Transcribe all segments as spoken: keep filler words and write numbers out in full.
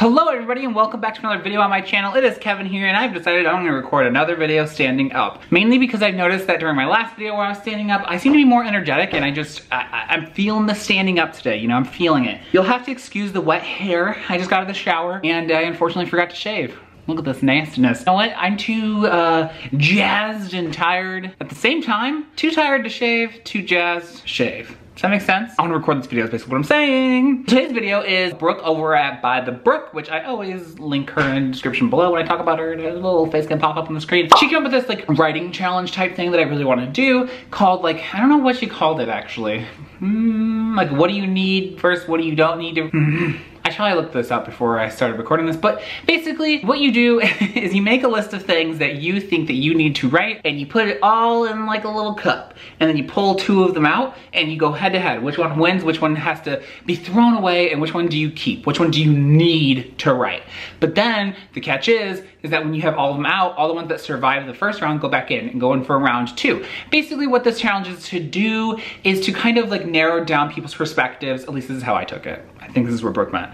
Hello everybody and welcome back to another video on my channel. It is Kevin here and I've decided I'm gonna record another video standing up. Mainly because I've noticed that during my last video where I was standing up, I seem to be more energetic and I just, I, I'm feeling the standing up today, you know, I'm feeling it. You'll have to excuse the wet hair. I just got out of the shower and I unfortunately forgot to shave. Look at this nastiness. You know what? I'm too uh, jazzed and tired at the same time. Too tired to shave, too jazzed, shave. Does that make sense? I want to record this video is basically what I'm saying. Today's video is Brooke over at By the Brook, which I always link her in the description below when I talk about her. And her little face can pop up on the screen. She came up with this like writing challenge type thing that I really want to do called like, I don't know what she called it actually. Mm, like what do you need first? What do you don't need to... Mm. I probably looked this up before I started recording this, but basically what you do is you make a list of things that you think that you need to write and you put it all in like a little cup and then you pull two of them out and you go head to head. Which one wins, which one has to be thrown away, and which one do you keep? Which one do you need to write? But then the catch is, is that when you have all of them out, all the ones that survive the first round go back in and go in for round two. Basically what this challenge is to do is to kind of like narrow down people's perspectives. At least this is how I took it. I think this is where Brooke meant.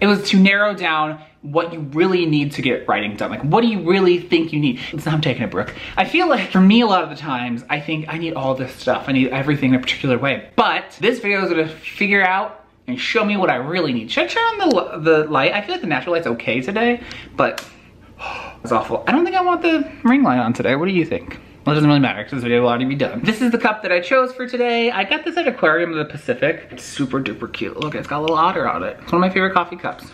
It was to narrow down what you really need to get writing done. Like, what do you really think you need? It's not, I'm taking it, Brooke. I feel like, for me, a lot of the times, I think I need all this stuff. I need everything in a particular way. But this video is gonna figure out and show me what I really need. Should I turn on the, the light? I feel like the natural light's okay today, but it's awful. I don't think I want the ring light on today. What do you think? Well, it doesn't really matter because this video will already be done. This is the cup that I chose for today. I got this at Aquarium of the Pacific. It's super duper cute. Look, it's got a little otter on it. It's one of my favorite coffee cups.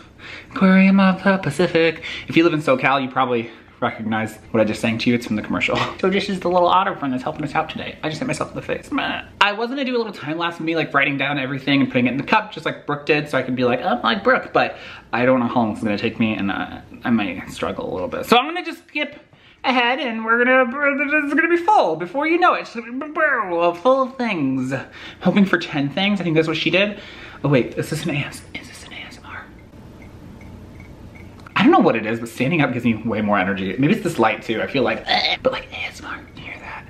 Aquarium of the Pacific. If you live in SoCal, you probably recognize what I just sang to you. It's from the commercial. So this is the little otter friend that's helping us out today. I just hit myself in the face. I was gonna do a little time lapse of me like writing down everything and putting it in the cup just like Brooke did so I could be like, I'm like Brooke, but I don't know how long it's gonna take me and uh, I might struggle a little bit. So I'm gonna just skip ahead and we're gonna, it's gonna be full before you know it. Full of things. Hoping for ten things, I think that's what she did. Oh wait, is this an A S M R? Is this an A S M R? I don't know what it is, but standing up gives me way more energy. Maybe it's this light too, I feel like, but like A S M R, you hear that?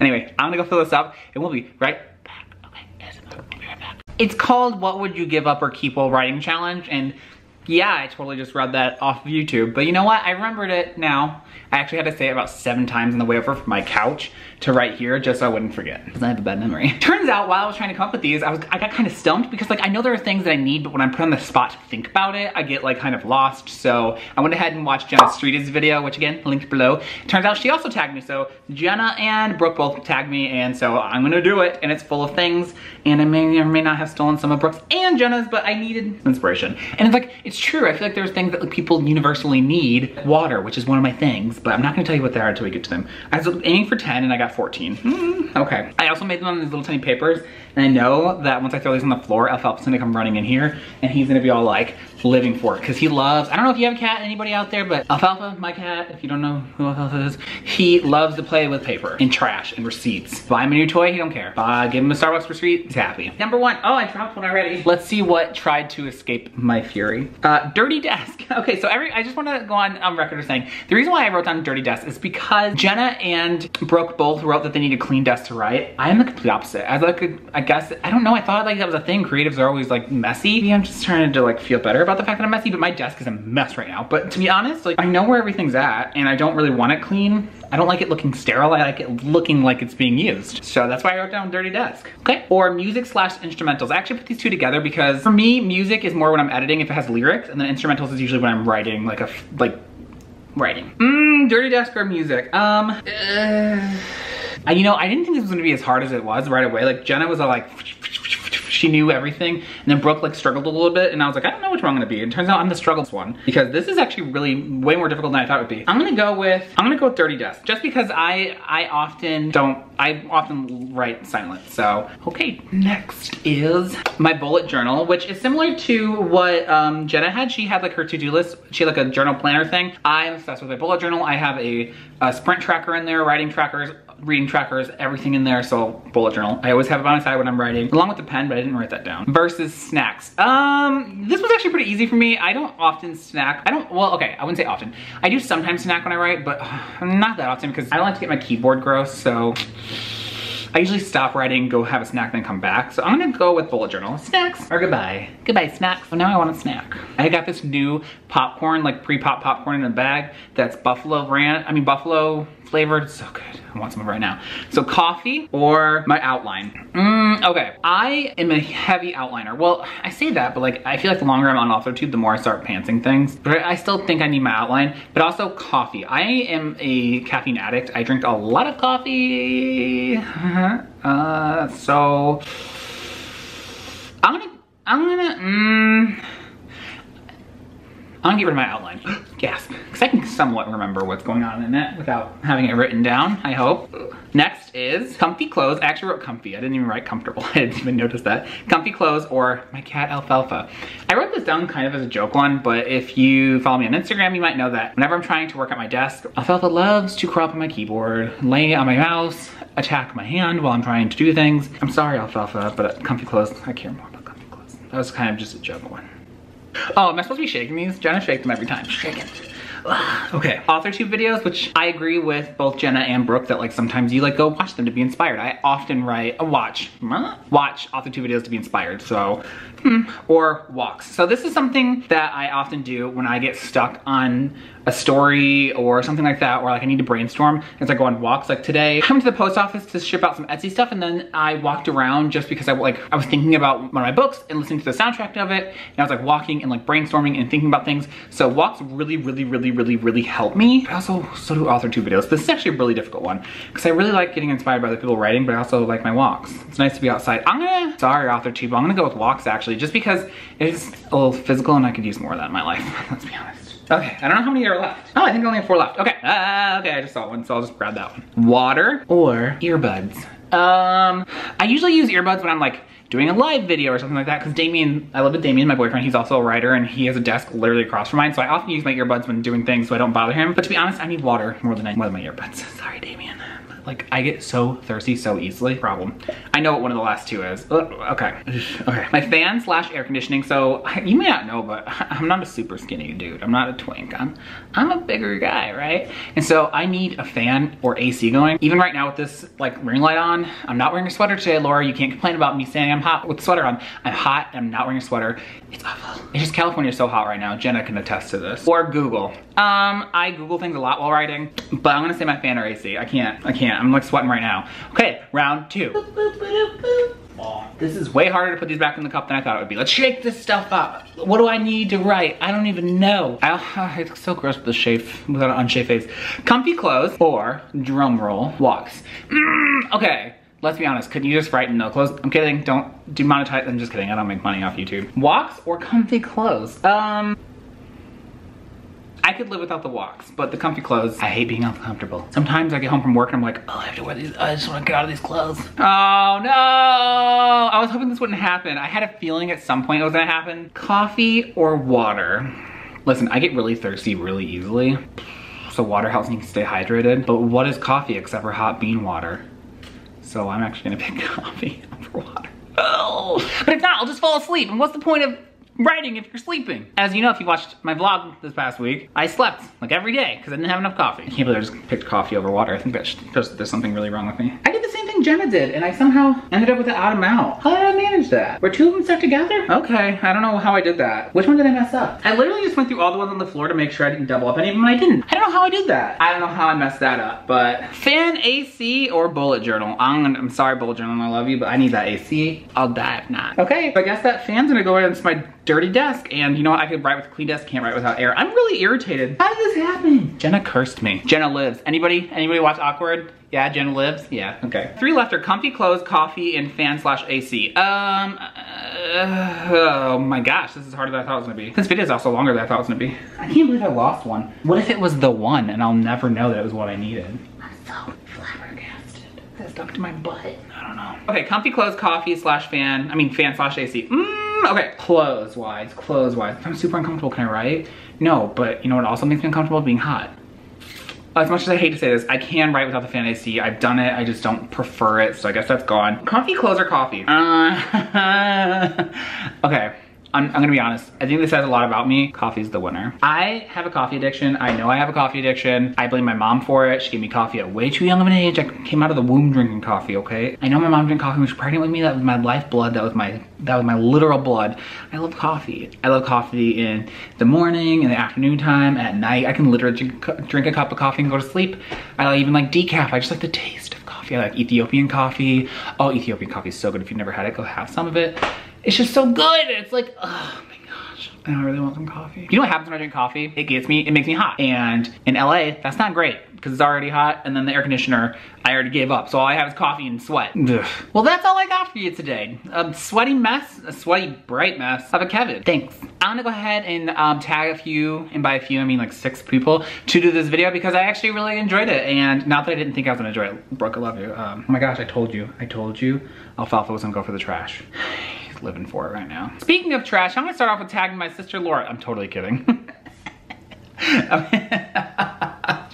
Anyway, I'm gonna go fill this up and we'll be right back. Okay, A S M R, we'll be right back. It's called What Would You Give Up or Keep While Writing Challenge, and yeah, I totally just read that off of YouTube, but you know what? I remembered it now. I actually had to say it about seven times on the way over from my couch to right here just so I wouldn't forget, because I have a bad memory. Turns out while I was trying to come up with these, I was I got kind of stumped because like I know there are things that I need, but when I'm put on the spot to think about it, I get like kind of lost. So I went ahead and watched Jenna Street's video, which again, linked below. Turns out she also tagged me, so Jenna and Brooke both tagged me, and so I'm gonna do it, and it's full of things, and I may or may not have stolen some of Brooke's and Jenna's, but I needed inspiration. And it's like, it's true, I feel like there's things that like, people universally need. Water, which is one of my things, but I'm not gonna tell you what they are until we get to them. I was aiming for ten and I got fourteen. Mm, okay. I also made them on these little tiny papers, and I know that once I throw these on the floor, Alfalfa's gonna come running in here, and he's gonna be all like living for it, because he loves, I don't know if you have a cat, anybody out there, but Alfalfa, my cat, if you don't know who Alfalfa is, he loves to play with paper and trash and receipts. Buy him a new toy, he don't care. Buy, give him a Starbucks receipt, he's happy. Number one, oh, I dropped one already. Let's see what tried to escape my fury. Uh, dirty desk. Okay, so every, I just wanna go on um, record of saying, the reason why I wrote down dirty desk is because Jenna and Brooke both wrote that they need a clean desk to write. I am the complete opposite. I like, a, I guess, I don't know, I thought like that was a thing. Creatives are always like messy. Maybe I'm just trying to like feel better about the fact that I'm messy, but my desk is a mess right now. But to be honest, like I know where everything's at and I don't really want it clean. I don't like it looking sterile, I like it looking like it's being used. So that's why I wrote down dirty desk. Okay, or music slash instrumentals. I actually put these two together because for me, music is more when I'm editing if it has lyrics, and then instrumentals is usually when I'm writing like a, like writing. Mmm, dirty desk or music. Um, uh, I, you know, I didn't think this was gonna be as hard as it was right away. Like Jenna was all like, she knew everything, and then Brooke like struggled a little bit, and I was like, I don't know which one I'm gonna be. It turns out I'm the struggles one, because this is actually really way more difficult than I thought it would be. I'm gonna go with, I'm gonna go with dirty desk, just because I, I often don't, I often write silent, so. Okay, next is my bullet journal, which is similar to what um, Jenna had. She had like her to-do list, she had like a journal planner thing. I'm obsessed with my bullet journal. I have a, a sprint tracker in there, writing trackers, reading trackers, everything in there, so bullet journal. I always have it on my side when I'm writing, along with the pen, but I didn't write that down. Versus snacks. Um, this was actually pretty easy for me. I don't often snack. I don't, well, okay, I wouldn't say often. I do sometimes snack when I write, but uh, not that often because I don't like to get my keyboard gross, so. I I usually stop writing, go have a snack, then come back. So I'm gonna go with bullet journal. Snacks or goodbye. Goodbye, snacks. So now I want a snack. I got this new popcorn, like pre-pop popcorn in a bag that's buffalo ranch, I mean buffalo flavored. It's so good. I want some right now. So coffee or my outline. Mm, okay, I am a heavy outliner. Well, I say that, but like I feel like the longer I'm on AuthorTube, the more I start pantsing things. But I still think I need my outline, but also coffee. I am a caffeine addict. I drink a lot of coffee. Uh, so I'm gonna, I'm gonna, mm, I'm gonna get rid of my outline. Gasp. Because I can somewhat remember what's going on in it without having it written down, I hope. Next is comfy clothes. I actually wrote comfy. I didn't even write comfortable. I didn't even notice that. Comfy clothes or my cat Alfalfa. I wrote this down kind of as a joke one, but if you follow me on Instagram, you might know that whenever I'm trying to work at my desk, Alfalfa loves to crawl up on my keyboard, lay on my mouse, attack my hand while I'm trying to do things. I'm sorry, Alfalfa, but comfy clothes, I care more about comfy clothes. That was kind of just a joke one. Oh, am I supposed to be shaking these? Jenna shakes them every time. Shake it. Okay, AuthorTube videos, which I agree with both Jenna and Brooke that like sometimes you like go watch them to be inspired. I often write a watch, watch AuthorTube videos to be inspired, so, or walks. So this is something that I often do when I get stuck on a story or something like that, or like I need to brainstorm as I go on walks. Like today, I come to the post office to ship out some Etsy stuff, and then I walked around just because I like I was thinking about one of my books and listening to the soundtrack of it, and I was like walking and like brainstorming and thinking about things. So walks really, really, really, really, really help me. I also so do AuthorTube videos. This is actually a really difficult one because I really like getting inspired by the people writing, but I also like my walks. It's nice to be outside. I'm gonna sorry AuthorTube, I'm gonna go with walks actually, just because it's a little physical and I could use more of that in my life. Let's be honest. Okay, I don't know how many are left. Oh, I think I only have four left. Okay, uh, okay, I just saw one, so I'll just grab that one. Water or earbuds? Um, I usually use earbuds when I'm like doing a live video or something like that, because Damien, I live with Damien, my boyfriend, he's also a writer, and he has a desk literally across from mine, so I often use my earbuds when doing things so I don't bother him. But to be honest, I need water more than I need my earbuds. Sorry, Damien. Like, I get so thirsty so easily. Problem. I know what one of the last two is. Ugh, okay. Okay. My fan slash air conditioning. So, I, you may not know, but I'm not a super skinny dude. I'm not a twink. I'm, I'm a bigger guy, right? And so, I need a fan or A C going. Even right now with this, like, ring light on, I'm not wearing a sweater today, Laura. You can't complain about me saying I'm hot with a sweater on. I'm hot and I'm not wearing a sweater. It's awful. It's just California is so hot right now. Jenna can attest to this. Or Google. Um, I Google things a lot while writing, but I'm gonna say my fan or A C. I can't. I can't. I'm like sweating right now. Okay, round two. Oh, this is way harder to put these back in the cup than I thought it would be. Let's shake this stuff up. What do I need to write? I don't even know. I, it's so gross with the shape, without an unshaved face. Comfy clothes or drum roll walks. Mm, okay. Let's be honest, couldn't you just write in no clothes? I'm kidding, don't demonetize, I'm just kidding, I don't make money off YouTube. Walks or comfy clothes? Um, I could live without the walks, but the comfy clothes, I hate being uncomfortable. Sometimes I get home from work and I'm like, oh, I have to wear these, I just wanna get out of these clothes. Oh no, I was hoping this wouldn't happen. I had a feeling at some point it was gonna happen. Coffee or water? Listen, I get really thirsty really easily, so water helps me stay hydrated. But what is coffee except for hot bean water? So I'm actually gonna pick coffee over water. Oh, but if not, I'll just fall asleep. And what's the point of writing if you're sleeping? As you know, if you watched my vlog this past week, I slept like every day because I didn't have enough coffee. I can't believe I just picked coffee over water. I think that's just, there's something really wrong with me. I did the same thing Jenna did and I somehow ended up with an odd amount. How did I manage that? Were two of them stuck together? Okay, I don't know how I did that. Which one did I mess up? I literally just went through all the ones on the floor to make sure I didn't double up any of them and I didn't. I don't know how I did that. I don't know how I messed that up, but fan A C or bullet journal. I'm, gonna, I'm sorry, bullet journal, I love you, but I need that A C. I'll die if not. Okay, so I guess that fan's gonna go right into my dirty desk, and you know what? I could write with a clean desk, can't write without air. I'm really irritated. How did this happen? Jenna cursed me. Jenna lives. Anybody, anybody watch Awkward? Yeah, Jenna lives? Yeah, okay. Three left are comfy clothes, coffee, and fan slash A C. Um, uh, oh my gosh, this is harder than I thought it was gonna be. This video is also longer than I thought it was gonna be. I can't believe I lost one. What if it was the one, and I'll never know that it was what I needed? I'm so flabbergasted. That stuck to my butt. I don't know. Okay, comfy clothes, coffee, slash fan, I mean fan slash A C. Mmm. Okay, clothes wise, clothes wise. If I'm super uncomfortable, can I write? No, but you know what also makes me uncomfortable? Being hot. As much as I hate to say this, I can write without the fan A C. I've done it, I just don't prefer it, so I guess that's gone. Comfy clothes or coffee? Uh, okay. I'm, I'm gonna be honest, I think this says a lot about me. Coffee's the winner. I have a coffee addiction. I know I have a coffee addiction. I blame my mom for it. She gave me coffee at way too young of an age. I came out of the womb drinking coffee, okay? I know my mom drank coffee when she was pregnant with me. That was my lifeblood. That was my, that was my literal blood. I love coffee. I love coffee in the morning, in the afternoon time, at night. I can literally drink, drink a cup of coffee and go to sleep. I even like decaf. I just like the taste of coffee. I like Ethiopian coffee. Oh, Ethiopian coffee is so good. If you've never had it, go have some of it. It's just so good. It's like, oh my gosh, I don't really want some coffee. You know what happens when I drink coffee? It gets me, it makes me hot. And in L A, that's not great because it's already hot. And then the air conditioner, I already gave up. So all I have is coffee and sweat. Ugh. Well, that's all I got for you today. A sweaty mess, a sweaty, bright mess of a Kevin. Thanks. I'm gonna go ahead and um, tag a few, and by a few, I mean like six people to do this video because I actually really enjoyed it. And not that I didn't think I was gonna enjoy it. Brooke, I love you. Um, oh my gosh, I told you, I told you. Alfalfa was gonna go for the trash. Living for it right now. Speaking of trash, I'm gonna start off with tagging my sister Laura. I'm totally kidding.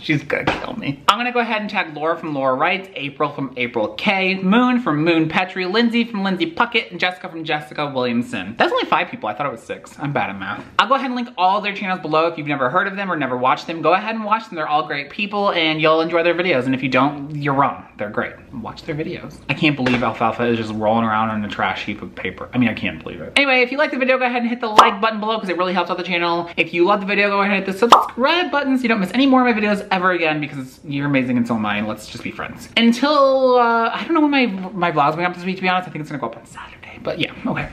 She's gonna kill me. I'm gonna go ahead and tag Laura from Laura Writes, April from April Kay, Moon from Moon Petrie, Lindsay from Lindsay Puckett, and Jessica from Jessica Williamson. That's only five people. I thought it was six. I'm bad at math. I'll go ahead and link all their channels below. If you've never heard of them or never watched them, go ahead and watch them. They're all great people and you'll enjoy their videos. And if you don't, you're wrong. They're great. Watch their videos. I can't believe Alfalfa is just rolling around on a trash heap of paper. I mean, I can't believe it. Anyway, if you like the video, go ahead and hit the like button below because it really helps out the channel. If you love the video, go ahead and hit the subscribe button so you don't miss any more of my videos ever again because you're amazing and so am I, and let's just be friends. Until, uh, I don't know when my, my vlog's going up this week, to be honest. I think it's gonna go up on Saturday, but yeah, okay.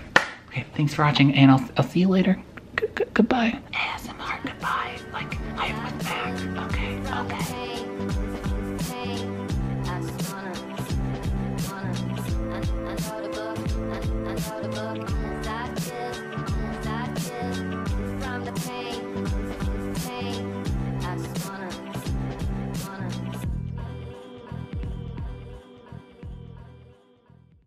Okay, thanks for watching and I'll, I'll see you later. G- g- goodbye. A S M R, goodbye. Like, I went back, okay, okay.